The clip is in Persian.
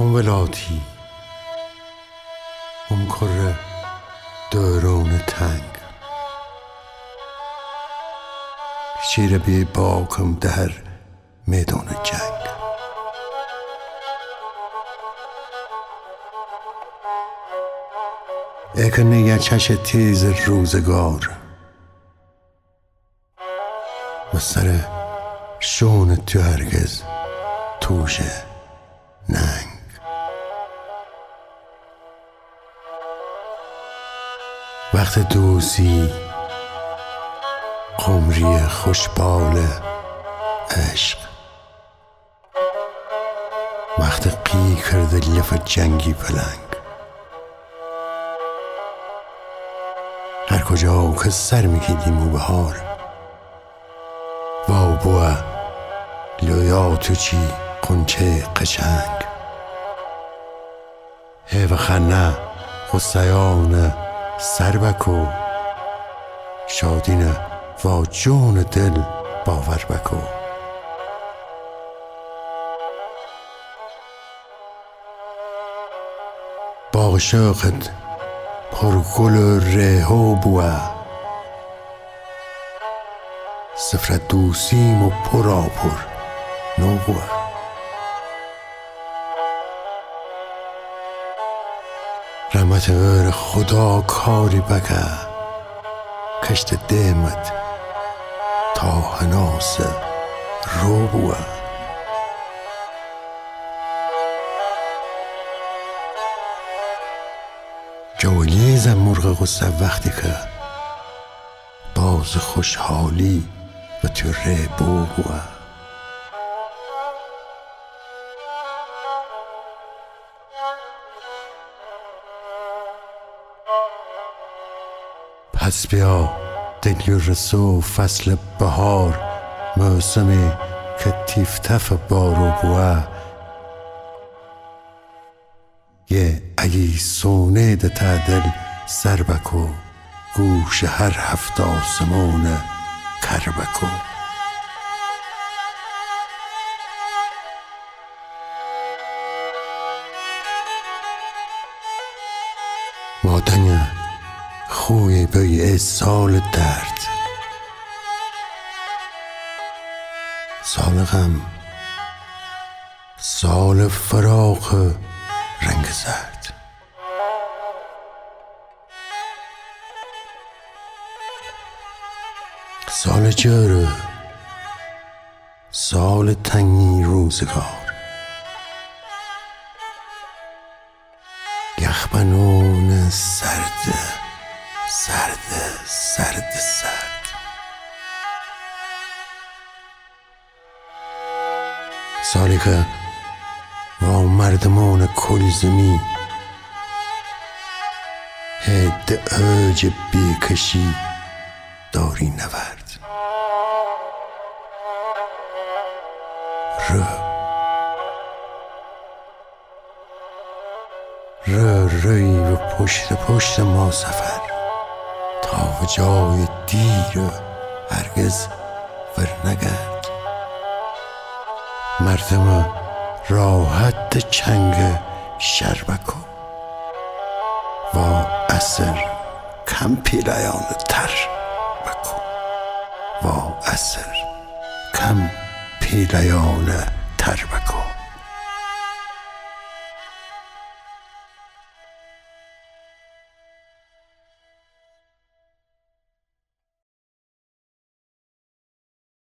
انولادی انکره دوران تنگ شیر بی باکم در میدان جنگ اکنه یه چش تیز روزگار و سر شون تو هرگز توشه ننگ وقت دوزی قمری خوشبال عشق وقت قی کرده لف جنگی پلنگ هر کجا که سر میکدیم و بهار با بوا لویاتو چی قنچه قشنگ هیو خنه خسیان سربک و شادین و جون دل باور بکو باغ شوقت پرگل و ریحو بوه سفر دوسیم و پرآپر نو بوه رحمت غیر خدا کاری بکه کشت دیمت تا هناس رو بوه جولیزم مرغ غصه وقتی که باز خوشحالی و تره بوه پس بیا دلیو رسو فصل بهار موسمی که تیفتف بارو بوه یه اگی سونه ده تعدل سر بکو گوش هر هفت آسمون کر بکو مادنه خوی به سال درد سال غم سال فراق رنگ زرد سال جره سال تنگی روزگار یخبنون سرده سرد سرد سرد سالی که با مردمان کل زمین هد اوج بیکشی داری نورد روی و پشت ما سفر تا جای دیر هرگز ورنگرد مردم راحت چنگ شربکو و اثر کم پیلایان تر بکو و اثر کم پیلایان تر بکو